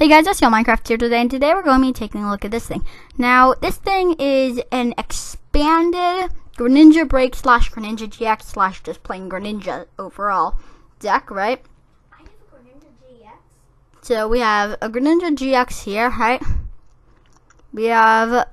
Hey guys, it's Minecraft here today, and today we're going to be taking a look at this thing. Now, this thing is an expanded Greninja Break / Greninja GX / just plain Greninja overall deck, right? I have a Greninja GX. So we have a Greninja GX here, right? We have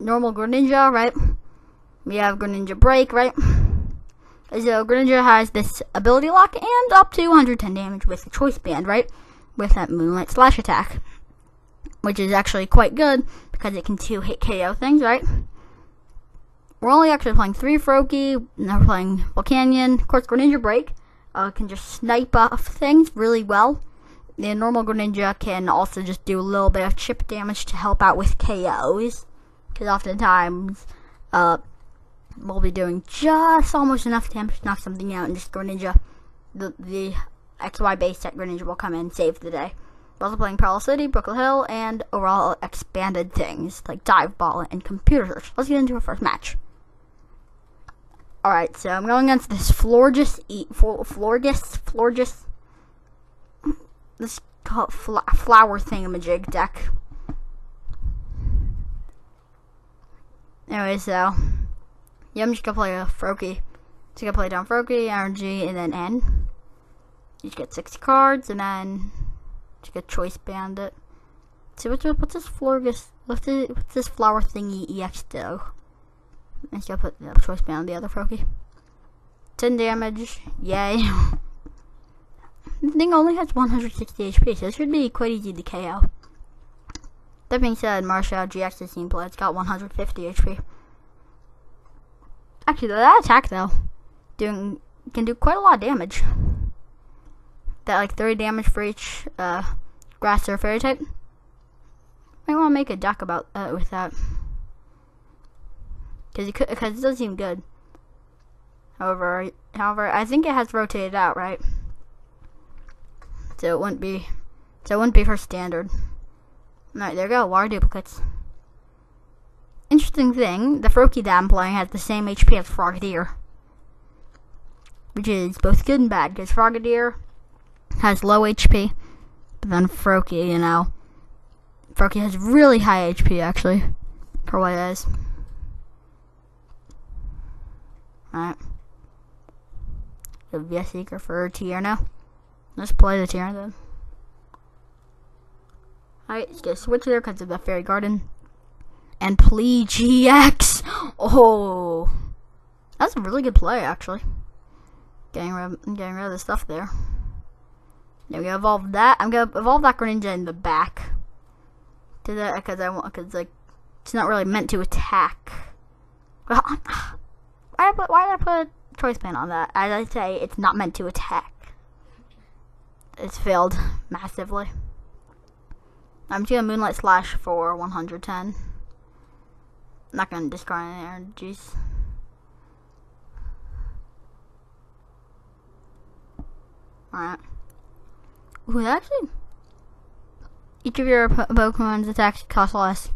normal Greninja, right? We have Greninja Break, right? So Greninja has this ability lock and up to 110 damage with the Choice Band, right? With that Moonlight Slash attack, which is actually quite good because it can 2-hit KO things, right? We're only actually playing 3 Froakie, now we're playing Volcanion. Of course, Greninja Break can just snipe off things really well. The normal Greninja can also just do a little bit of chip damage to help out with KOs, because oftentimes we'll be doing just almost enough damage to knock something out, and this Greninja, the XY base set Greninja will come in and save the day. We're also playing Parallel City, Brooklyn Hill, and overall expanded things like Dive Ball and Computer Search. Let's get into our first match. Alright, so I'm going against this Florges. Let's call it flower thingamajig deck. Anyway, so yeah, I'm just gonna play a Froakie. Just gonna play down Froakie, energy, and then N. You get 6 cards, and then you get Choice Bandit. See, what's this Florges? What's this flower thingy EX do? I'm just gonna put the Choice Bandit on the other Froakie. 10 damage, yay. The thing only has 160 HP, so it should be quite easy to KO. That being said, Marshaw GX is seen play, it's got 150 HP. Actually, that attack though, can do quite a lot of damage. That like 30 damage for each grass or fairy type. Might want to make a deck about that with that, because it does seem good. However, I think it has rotated out, right? So it wouldn't be for standard. All right, there we go. Water Duplicates. Interesting thing, the Froakie that I'm playing has the same HP as Frogadier, which is both good and bad, because Frogadier has low HP, but then Froakie, you know, Froakie has really high HP actually, for what it is. Alright. It'll be a seeker for Tier now. Let's play the Tier then. Alright, let's get switch there because of the Fairy Garden. And play GX! Oh! That's a really good play actually. Getting rid of the stuff there. Now we evolve that. I'm gonna evolve that Greninja in the back to that because like it's not really meant to attack. Well, why did I put a Choice Band on that? As I say, it's not meant to attack. It's failed massively. I'm just gonna Moonlight Slash for 110. I'm not gonna discard any energies. All right. Ooh, actually, each of your Pokemon's attacks cost less.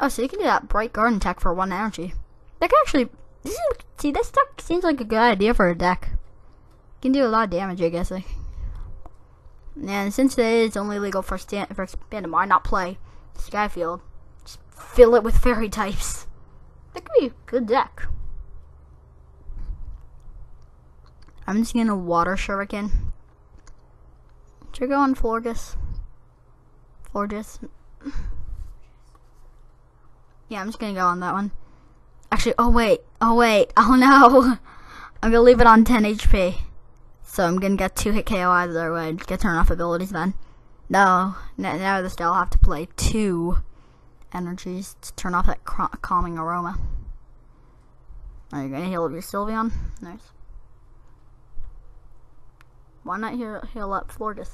Oh, so you can do that Bright Garden attack for 1 energy. That can actually, this deck seems like a good idea for a deck. You can do a lot of damage, I guess. Like. And since it is only legal for expanded, why not play Skyfield? Just fill it with fairy types. That could be a good deck. I'm just gonna Water Shuriken. Should we go on Florges? Yeah, I'm just gonna go on that one. Actually, oh wait, oh no! I'm gonna leave it on 10 HP. So I'm gonna get 2-hit KO either way and get turn off abilities then. No, now this guy will have to play 2 energies to turn off that calming aroma. Are you gonna heal up your Sylveon? Nice. Why not heal up Florges?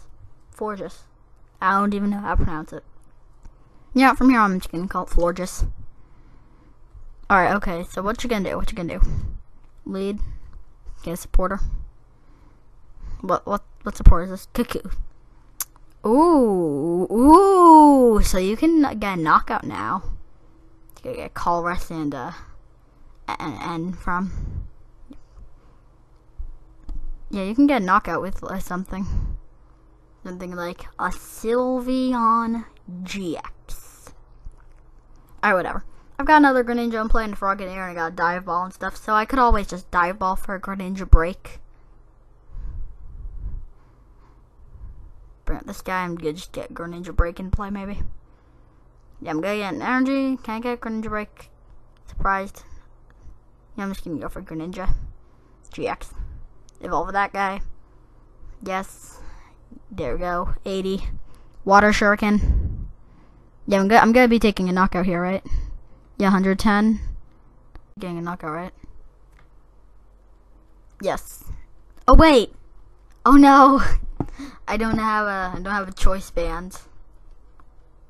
I don't even know how to pronounce it. Yeah, from here on, I'm just gonna call it Florges. Alright, okay, so what you gonna do? Lead. Get a supporter. What support is this? Cuckoo. Ooh, so you can get a knockout now. You gotta get Colress and from. Yeah, you can get a knockout with something. Something like a Sylveon GX. Alright, whatever. I've got another Greninja. I'm playing Frogadier, and I got a Dive Ball and stuff, so I could always just Dive Ball for a Greninja Break. Bring up this guy and just get Greninja Break in play, maybe. Yeah, I'm gonna get an energy. Can I get Greninja Break? Surprised. Yeah, I'm just gonna go for Greninja GX. Evolve that guy. Yes. There we go. 80. Water Shuriken. Yeah, I'm gonna be taking a knockout here, right? Yeah, 110. Getting a knockout, right? Yes. Oh wait. Oh no. I don't have a choice band.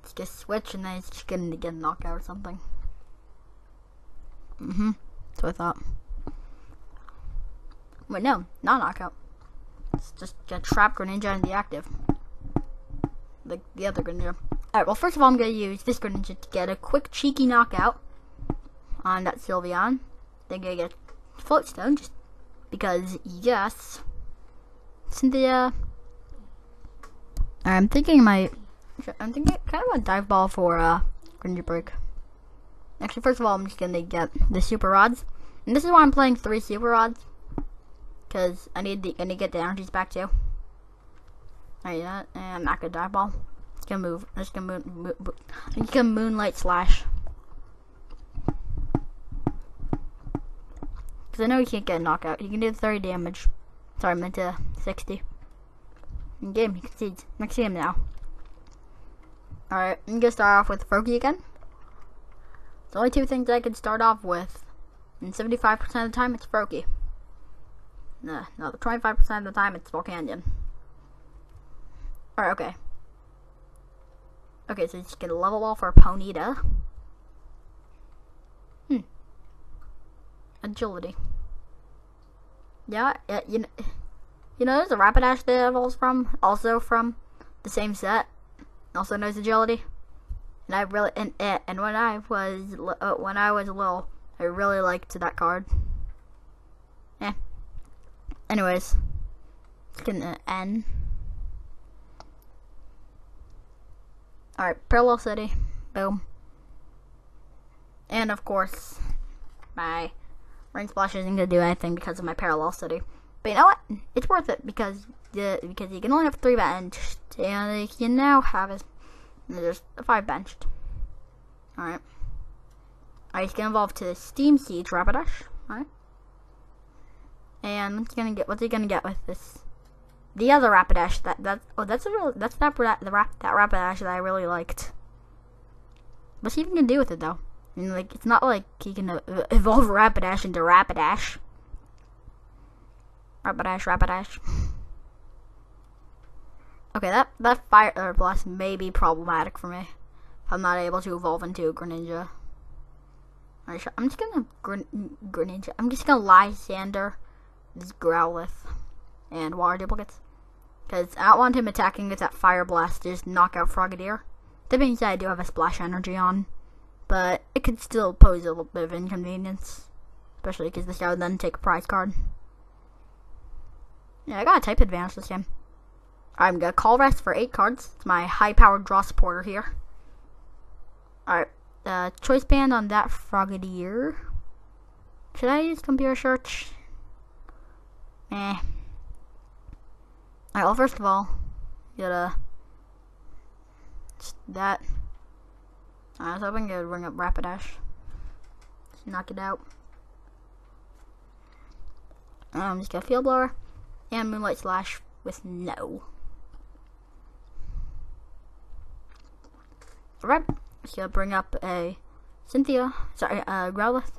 Let's just switch and then it's just gonna get a knockout or something. Mhm. That's what I thought. Wait, no, not knockout. It's just a trap Greninja in the active. Like the other Greninja. Alright, well first of all I'm gonna use this Greninja to get a quick cheeky knockout on that Sylveon. Then gonna get Float Stone just because yes. Cynthia. Alright, I'm thinking kind of a Dive Ball for Greninja Break. Actually, first of all, I'm just gonna get the Super Rods, and this is why I'm playing 3 Super Rods, cause I need to get the energies back too. Alright, yeah, and I'm not gonna Dive Ball. It's gonna move. I'm just gonna move. I'm just gonna Moonlight Slash, cause I know you can't get a knockout. You can do 30 damage. Sorry, I meant to 60. In game, he concedes. Next game now. Alright, I'm gonna start off with Froakie again. There's only 2 things I can start off with, and 75% of the time it's Froakie. Nah, no, 25% of the time it's Volcanion. Alright, okay. Okay, so just gonna level off our Ponyta. Agility. Yeah, you know. You know, there's a Rapidash that evolves from, also from the same set, also knows agility. And I really, and when I was little, I really liked that card. Yeah. Anyways, it's gonna end. All right, Parallel City, boom. And of course, my Rain Splash isn't gonna do anything because of my Parallel City. But you know what? It's worth it because you can only have 3 benched, and you can now have it. There's 5 benched. All right. All right, it's gonna evolve to Steam Siege Rapidash. All right. And what's he gonna get with this? The other Rapidash that's that Rapidash that I really liked. What's he even gonna do with it though? I mean, like it's not like he can evolve Rapidash into Rapidash. Rapidash, Rapidash. Okay, that Fire Blast may be problematic for me if I'm not able to evolve into a Greninja. Alright, I'm just gonna Greninja. I'm just gonna Lysandre this Growlithe and Water Duplicates, because I don't want him attacking with that Fire Blast to just knock out Frogadier. That being said, I do have a Splash Energy on, but it could still pose a little bit of inconvenience, especially because this guy would then take a prize card. Yeah, I got a type advantage this game. I'm gonna Colress for 8 cards. It's my high-powered draw supporter here. Alright, Choice Band on that Frogadier. Should I use Computer Search? Meh. Alright, well, first of all, gotta... that. I was hoping it would bring up Rapidash. Just knock it out. I'm just gonna Field Blower. And Moonlight Slash with no. Alright, so I'll bring up a Cynthia, sorry, Growlithe.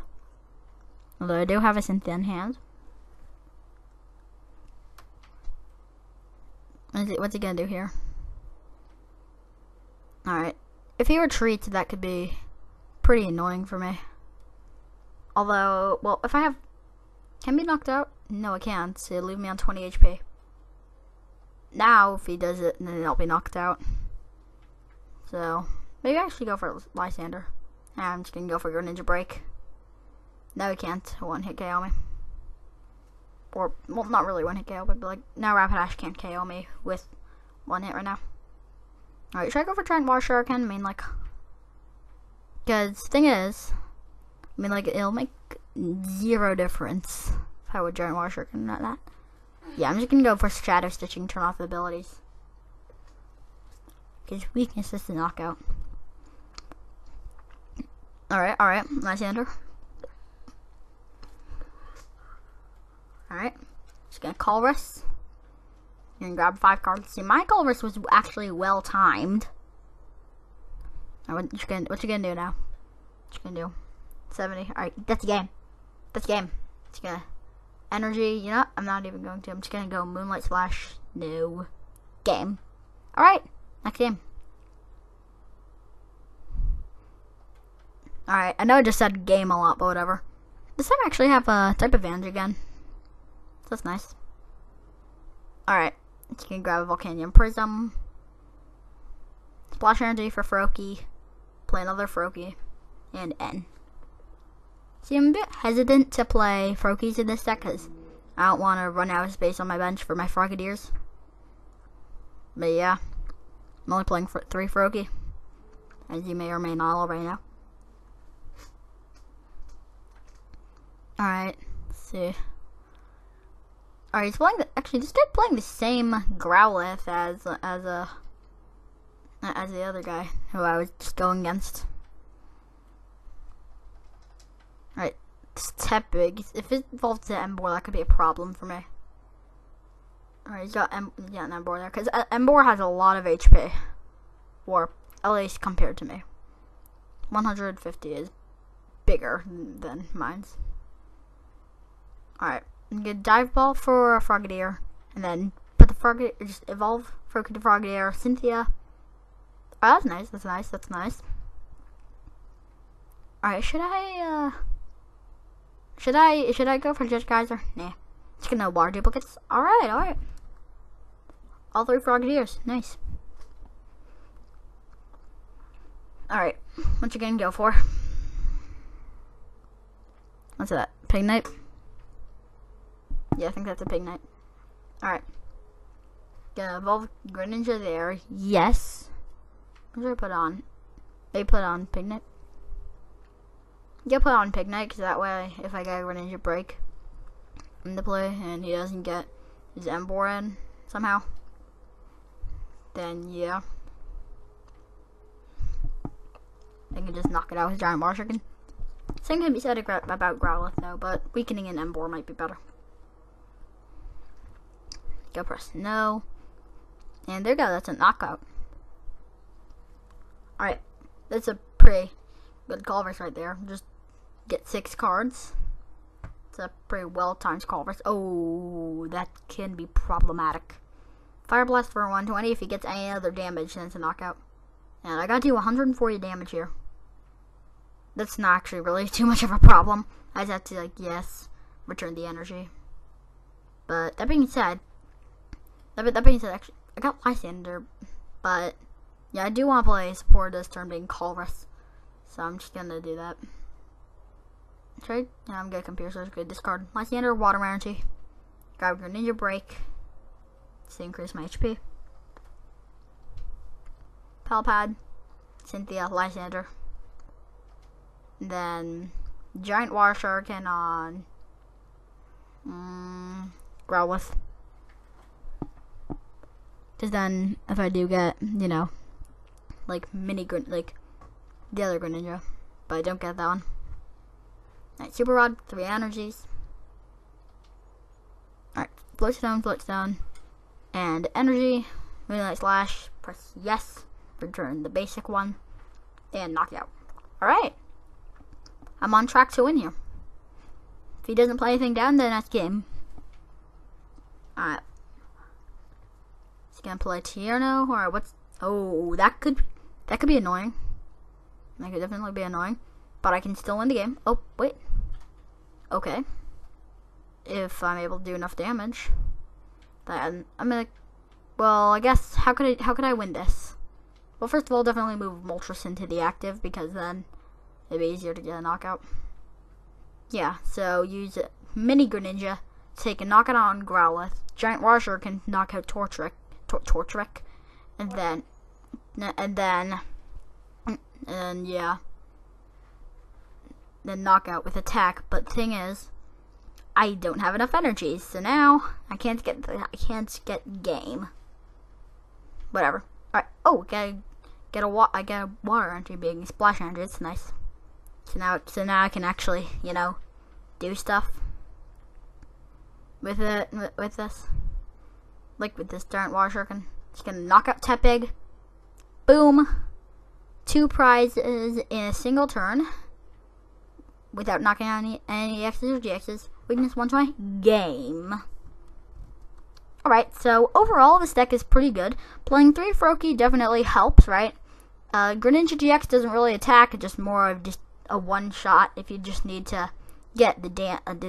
Although I do have a Cynthia in hand. What's he gonna do here? Alright, if he retreats, that could be pretty annoying for me. Although, well, if I have, can be knocked out? No, I can't, so leave me on 20 HP. Now, if he does it, then I'll be knocked out. So, maybe I actually go for Lysandre. Nah, I'm just gonna go for Greninja Break. No, he can't. 1-hit KO me. Or, well, not really 1-hit KO, but like, now Rapidash can't KO me with one hit right now. Alright, should I go for trying Water Shuriken? I mean, like, because thing is, I mean, like, it'll make zero difference if I would join Water Shuriken, not that. Yeah, I'm just gonna go for Shadow Stitching, turn off the abilities. Because weakness is the knockout. Alright, Lysandre. Alright, just gonna Colress. You're gonna grab 5 cards. See, my Colress was actually well timed. Alright, what you gonna do now? What you gonna do? 70. Alright, that's the game. That's the game. It's gonna energy. You know, I'm not even going to. I'm just gonna go Moonlight Splash. No game. Alright, next game. Alright, I know I just said game a lot, but whatever. Does that actually have a type advantage again? That's nice. Alright, you can grab a Volcanion Prism. Splash Energy for Froakie. Play another Froakie. And N. See, I'm a bit hesitant to play Froakies in this deck because I don't want to run out of space on my bench for my Frogadiers. But yeah, I'm only playing for 3 Froakie. As you may or may not already know. Alright, let's see. Alright, he's playing. Actually, this guy's playing the same Growlithe as the other guy who I was just going against. Alright, Tepig. If it evolves to Emboar, that could be a problem for me. Alright, he's got an Emboar there because Emboar has a lot of HP, or at least compared to me. 150 is bigger than mine's. Alright. Get Dive Ball for a Frogadier, and then put the Frogadier, just evolve Froakie to Frogadier, Cynthia. Oh, that's nice, that's nice, that's nice. Alright, should I go for Judge Geyser? Nah. Just gonna Water Duplicates. Alright. All 3 Frogadiers, nice. Alright, what you gonna go for? What's that? Pignite? Yeah, I think that's a Pignite. Alright. Gonna evolve Greninja there. Yes. What should I put on? They put on Pignite. Yeah, put on Pignite, because that way, if I get a Greninja Break in the play and he doesn't get his Emboar in somehow, then yeah. I can just knock it out with his giant Water Shuriken. Same can be said about Growlithe, though, but weakening an Emboar might be better. Go press no. And there you go, that's a knockout. Alright, that's a pretty good Colress right there. Just get 6 cards. It's a pretty well timed Colress. Oh, that can be problematic. Fire Blast for 120. If he gets any other damage, then it's a knockout. And I got to do 140 damage here. That's not actually really too much of a problem. I just have to, like, yes, return the energy. But that being said, actually, I got Lysandre, but yeah, I do want to play support this turn being Colress, so I'm just gonna do that. Trade? Yeah, I'm good. Computer Search, good. Discard Lysandre, Water Energy, grab Greninja Break, just to increase my HP. Palpad, Cynthia, Lysandre, and then Giant Water Shuriken on Growlithe. Because then, if I do get, you know, like, like, the other Greninja, but I don't get that one. Alright, Super Rod, 3 energies. Alright, Float Stone, and energy, Moonlight Slash, press yes, return the basic one, and knockout. Alright, I'm on track to win here. If he doesn't play anything down, then that's game. Alright. Gonna play Tierno or what's? Oh, that could be annoying. That could definitely be annoying, but I can still win the game. Oh wait, okay. If I'm able to do enough damage, then I'm gonna. Well, I guess how could I win this? Well, first of all, definitely move Moltres into the active because then it'd be easier to get a knockout. Yeah, so use a mini Greninja, take a knockout on Growlithe, Giant Water Shuriken, knock out Torchic. Then knockout with attack. But the thing is, I don't have enough energy, so now I can't get game. Whatever. All right. Oh, I got a water energy being splash energy. It's nice. So now I can actually, you know, do stuff with it, with this, like with this darn Water Shuriken. It's gonna knock out Tepig. Boom! 2 prizes in a single turn without knocking out any X's or GX's. Weakness 120. Game. Alright, so overall this deck is pretty good. Playing 3 Froakie definitely helps, right? Greninja GX doesn't really attack, it's just more of just a one shot if you just need to get the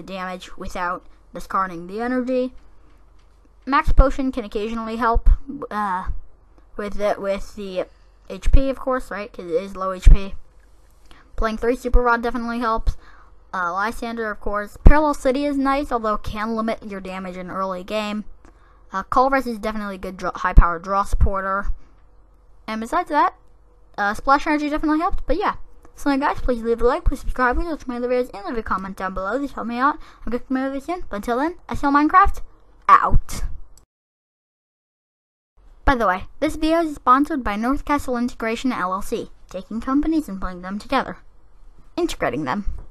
damage without discarding the energy. Max Potion can occasionally help with the HP, of course, right? Because it is low HP. Playing 3 Super Rod definitely helps. Lysandre, of course. Parallel City is nice, although can limit your damage in early game. Colress is definitely a good high-power draw supporter. And besides that, Splash Energy definitely helps. But yeah. So guys, please leave a like, please subscribe, please watch my other videos, and leave a comment down below. These help me out. I'm going to come out of this soon. But until then, I sell Minecraft. Out. By the way, this video is sponsored by North Castle Integration LLC, taking companies and putting them together, integrating them.